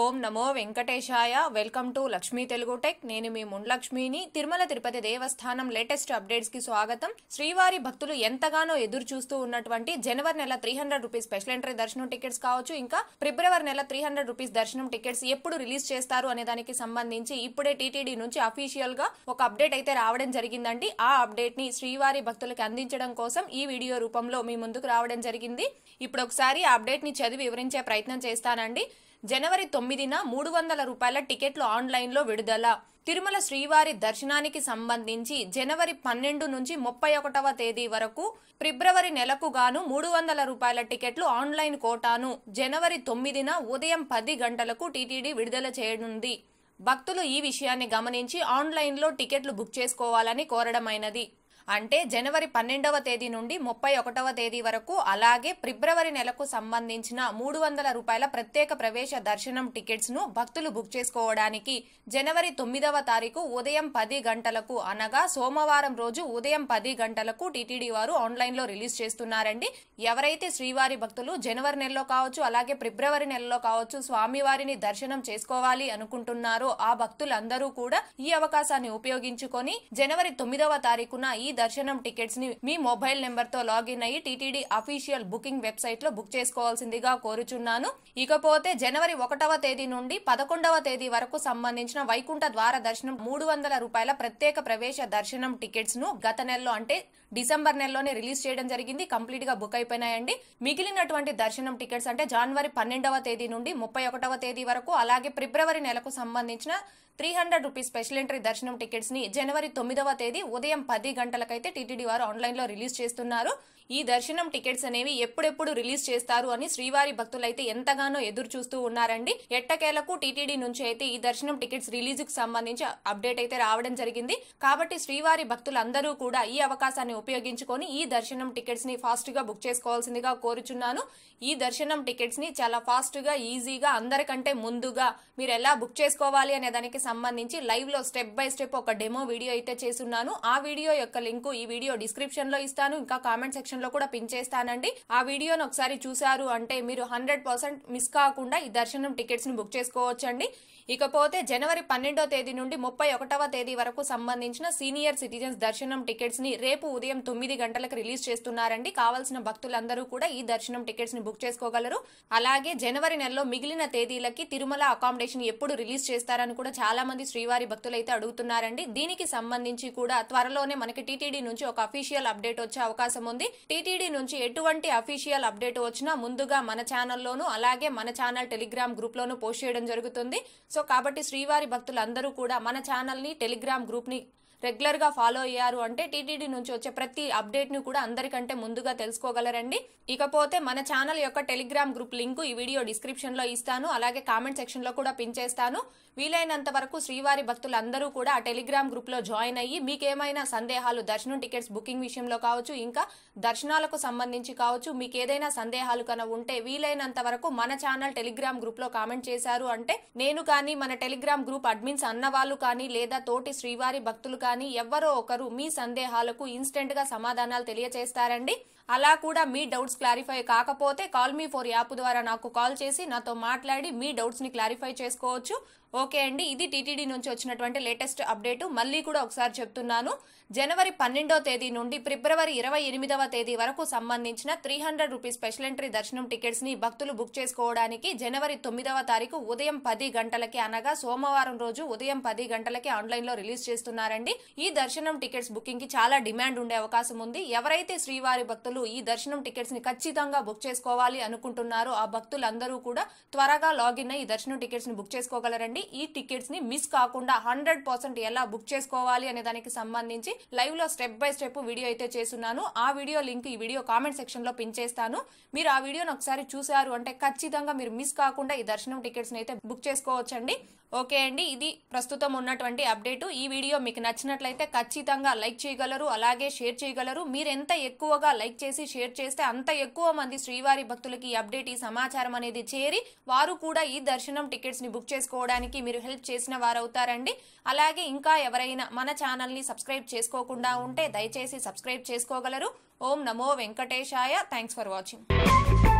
ओम नमो वेंकटेशाय welcome to Lakshmi Telugu tech नेनु मी मुंडलक्ष्मीनी तिरुमल तिरुपति देवस्थानम लेटेस्ट अपडेट्स की स्वागतम। श्रीवारी भक्तुलु ఎంతగానో ఎదురు చూస్తూ ఉన్నటువంటి జనవరి నెల 300 రూపాయస్ స్పెషల్ ఎంట్రీ దర్శనం టికెట్స్ కావచ్చు, ఇంకా ఫిబ్రవరి నెల 300 రూపాయస్ దర్శనం టికెట్స్ ఎప్పుడు రిలీజ్ చేస్తారు అనే దానికి సంబంధించి ఇప్పుడే టీటీడీ నుంచి అఫీషియల్ గా ఒక అప్డేట్ అయితే రావడం జరిగిందండి। ఆ అప్డేట్ ని శ్రీవారి భక్తులకు అందించడం కోసం ఈ వీడియో రూపంలో మీ ముందుకు రావడం జరిగింది। ఇప్పుడు ఒకసారి ఆ అప్డేట్ ని చదివి వివరించే ప్రయత్నం చేస్తానండి। जनवरी 9 300 రూపాయల టికెట్లు ఆన్లైన్ లో విడుదల। తిరుమల శ్రీవారి దర్శనానికి సంబంధించి జనవరి 12 నుంచి 31వ తేదీ వరకు ఫిబ్రవరి నెలకు గాను 300 రూపాయల టికెట్లు ఆన్లైన్ కోటాను జనవరి 9 ఉదయం 10 గంటలకు టీటీడీ విడుదల చేయనుంది। భక్తులు ఈ విషయాన్ని గమనించి ఆన్లైన్ లో టికెట్లు బుక్ చేసుకోవాలని కోరడమైనది। అంటే జనవరి 12వ తేదీ నుండి 31వ తేదీ వరకు, అలాగే ఫిబ్రవరి నెలకు సంబంధించిన 300 రూపాయల ప్రత్యేక ప్రవేశ దర్శనం టికెట్స్ ను భక్తులు బుక్ చేసుకోవడానికి జనవరి 9వ తారీఖు ఉదయం 10 గంటలకు అనగా సోమవారం రోజు ఉదయం 10 గంటలకు టీటీడీ వారు ఆన్లైన్ లో రిలీజ్ చేస్తున్నారండి। ఎవరైతే శ్రీవారి భక్తులు జనవరి నెలలో కావచ్చు, అలాగే ఫిబ్రవరి నెలలో కావచ్చు స్వామివారిని దర్శనం చేసుకోవాలి అనుకుంటున్నారో ఆ భక్తులందరూ కూడా ఈ అవకాశాన్ని ఉపయోగించుకొని జనవరి 9వ తారీఖున ఈ దర్శనం టికెట్స్ ని మీ మొబైల్ నెంబర్ తో లాగిన్ అయ్యి టీటీడీ అఫీషియల్ బుకింగ్ వెబ్సైట్ లో బుక్ చేసుకోవాల్సిందిగా కోరుచున్నాను। ఇకపోతే జనవరి 1వ తేదీ నుండి 11వ తేదీ వరకు సంబంధించిన వైకుంఠ ద్వార దర్శనం 300 రూపాయల ప్రత్యేక ప్రవేశ దర్శనం టికెట్స్ ను గత నెలలో అంటే డిసెంబర్ నెలలోనే రిలీజ్ చేయడం జరిగింది, కంప్లీట్ గా బుక్ అయిపోయినాయండి। మిగిలినటువంటి దర్శనం టికెట్స్ అంటే జనవరి 12వ తేదీ నుండి 31వ తేదీ వరకు, అలాగే ఫిబ్రవరి నెలకు సంబంధించిన 300 రూపీస్ స్పెషల్ ఎంట్రీ దర్శనం టికెట్స్ ని జనవరి 9వ తేదీ ఉదయం 10 గంటలకైతే టీటీడీ వారు ఆన్లైన్ లో రిలీజ్ చేస్తున్నారు। ఈ దర్శనం టికెట్స్ అనేవి ఎప్పుడెప్పుడు రిలీజ్ చేస్తారు అని శ్రీవారి భక్తులైతే ఎంతగానో ఎదురు చూస్తూ ఉన్నారండి। ఎట్టకేలకు టీటీడీ నుంచి అయితే ఈ దర్శనం టికెట్స్ రిలీజ్ కు సంబంధించి అప్డేట్ అయితే రావడం జరిగింది। కాబట్టి శ్రీవారి భక్తులందరూ కూడా ఈ అవకాశాన్ని ఉపయోగించుకొని ఈ దర్శనం టికెట్స్ ని ఫాస్ట్ గా బుక్ చేసుకోవాల్సిందిగా కోరుచున్నాను। ఈ దర్శనం టికెట్స్ ని చాలా ఫాస్ట్ గా ఈజీగా అందరికంటే ముందుగా మీరు ఎలా బుక్ చేసుకోవాలి అనే దానికి సంబంధించి లైవ్ లో స్టెప్ బై స్టెప్ ఒక డెమో వీడియో అయితే చేస్తున్నాను। ఆ వీడియో యొక్క లింక్ ఈ వీడియో డిస్క్రిప్షన్ లో ఇస్తాను, ఇంకా కామెంట్ సెక్షన్ లో కూడా పిన్ చేస్తానండి। ఆ వీడియోను ఒకసారి చూసారు అంటే మీరు 100% మిస్ కాకుండా ఈ దర్శనం టికెట్స్ ని బుక్ చేసుకోవచ్చండి। ఇకపోతే జనవరి 12వ తేదీ నుండి 31వ తేదీ వరకు సంబంధించిన సీనియర్ సిటిజన్స్ దర్శనం టికెట్స్ ని రేపు ఉదయం 9 గంటలకు రిలీజ్ చేస్తున్నారండి। కావాల్సిన భక్తులందరూ కూడా ఈ దర్శనం టికెట్స్ ని బుక్ చేసుకోగలరు। అలాగే జనవరి నెలలో మిగిలిన తేదీలకి తిరుమల అకామిడేషన్ ఎప్పుడు రిలీజ్ చేస్తారని కూడా చాలా మంది శ్రీవారి భక్తులైతే అడుగుతున్నారండి। దీనికి సంబంధించి కూడా త్వరలోనే మనకి టీటీడీ నుంచి ఒక అఫీషియల్ అప్డేట్ వచ్చే అవకాశం ఉంది। టీటీడీ నుంచి ఎటువంటి అఫీషియల్ అప్డేట్ వచ్చినా ముందుగా మన ఛానల్లోను, అలాగే మన ఛానల్ టెలిగ్రామ్ గ్రూప్ లోను పోస్ట్ చేయడం జరుగుతుంది। సో కాబట్టి శ్రీవారి భక్తులందరూ కూడా మన ఛానల్ ని, టెలిగ్రామ్ గ్రూప్ ని రెగ్యులర్ గా ఫాలో అయ్యారు అంటే టీటీడీ నుంచి వచ్చే ప్రతి అప్డేట్ ను కూడా అందరికంటే ముందుగా తెలుసుకోగలరండి। ఇకపోతే మన ఛానల్ యొక్క టెలిగ్రామ్ గ్రూప్ లింక్ ఈ వీడియో డిస్క్రిప్షన్ లో ఇస్తాను, అలాగే కామెంట్ సెక్షన్ లో కూడా పిన్ చేస్తాను। వీలైనంత వరకు శ్రీవారి భక్తులందరూ కూడా ఆ టెలిగ్రామ్ గ్రూప్ లో జాయిన్ అయ్యి మీకేమైనా సందేహాలు దర్శనం టికెట్స్ బుకింగ్ విషయంలో కావచ్చు, ఇంకా దర్శనాలకు సంబంధించి కావచ్చు, మీకు ఏదైనా సందేహాలు కన్నా ఉంటే వీలైనంత వరకు మన ఛానల్ టెలిగ్రామ్ గ్రూప్ లో కామెంట్ చేశారు అంటే నేను కానీ, మన టెలిగ్రామ్ గ్రూప్ అడ్మిన్స్ అన్నవాళ్ళు కానీ, లేదా తోటి శ్రీవారి భక్తులు కానీ ఎవరో ఒకరు మీ సందేహాలకు ఇన్స్టెంట్ గా సమాధానాలు తెలియజేస్తారండి। అలా కూడా మీ డౌట్స్ క్లారిఫై కాకపోతే కాల్ మీ ఫోర్ యాప్ ద్వారా నాకు కాల్ చేసి నాతో మాట్లాడి మీ డౌట్స్ ని క్లారిఫై చేసుకోవచ్చు। ఓకే అండి, ఇది టీటీడీ నుంచి వచ్చినటువంటి లేటెస్ట్ అప్డేట్। మళ్ళీ కూడా ఒకసారి చెప్తున్నాను, జనవరి 12వ తేదీ నుండి ఫిబ్రవరి 28వ తేదీ వరకు సంబంధించిన 300 రూపీస్ స్పెషల్ ఎంట్రీ దర్శనం టికెట్స్ ని భక్తులు బుక్ చేసుకోవడానికి జనవరి 9వ తారీఖు ఉదయం 10 గంటలకి అనగా సోమవారం రోజు ఉదయం 10 గంటలకి ఆన్లైన్ లో రిలీజ్ చేస్తున్నారండి। ఈ దర్శనం టికెట్స్ బుకింగ్ కి చాలా డిమాండ్ ఉండే అవకాశం ఉంది। ఎవరైతే శ్రీవారి భక్తులు ఈ దర్శనం టికెట్స్ ని ఖచ్చితంగా బుక్ చేసుకోవాలి అనుకుంటున్నారో ఆ భక్తులందరూ కూడా త్వరగా లాగిన్ అయ్యి దర్శనం టికెట్స్ ని బుక్ చేసుకోగలరండి। ఈ టికెట్స్ ని మిస్ కాకుండా 100% ఎలా బుక్ చేసుకోవాలి అనే దానికి సంబంధించి లైవ్ లో స్టెప్ బై స్టెప్ వీడియో అయితే చేస్తున్నాను। ఆ వీడియో లింక్ ఈ వీడియో కామెంట్ సెక్షన్ లో పిన్ చేస్తాను। మీరు ఆ వీడియోను ఒకసారి చూసారు అంటే ఖచ్చితంగా మీరు మిస్ కాకుండా ఈ దర్శనం టికెట్స్ ని అయితే బుక్ చేసుకోవచ్చండి। ఓకే అండి, ఇది ప్రస్తుతం ఉన్నటువంటి అప్డేట్। ఈ వీడియో మీకు నచ్చినట్లయితే ఖచ్చితంగా లైక్ చేయగలరు, అలాగే షేర్ చేయగలరు। మీరు ఎంత ఎక్కువగా లైక్ చేసి షేర్ చేస్తే అంత ఎక్కువ మంది శ్రీవారి భక్తులకి ఈ అప్డేట్, ఈ సమాచారం అనేది చేరి వారు కూడా ఈ దర్శనం టికెట్స్ ని బుక్ చేసుకోవడానికి మీరు హెల్ప్ చేసిన వారు అవుతారండి। అలాగే ఇంకా ఎవరైనా మన ఛానల్ ని సబ్స్క్రైబ్ చేసుకోకుండా ఉంటే దయచేసి సబ్స్క్రైబ్ చేసుకోగలరు। ఓం నమో వెంకటేశాయ, థ్యాంక్స్ ఫర్ వాచింగ్।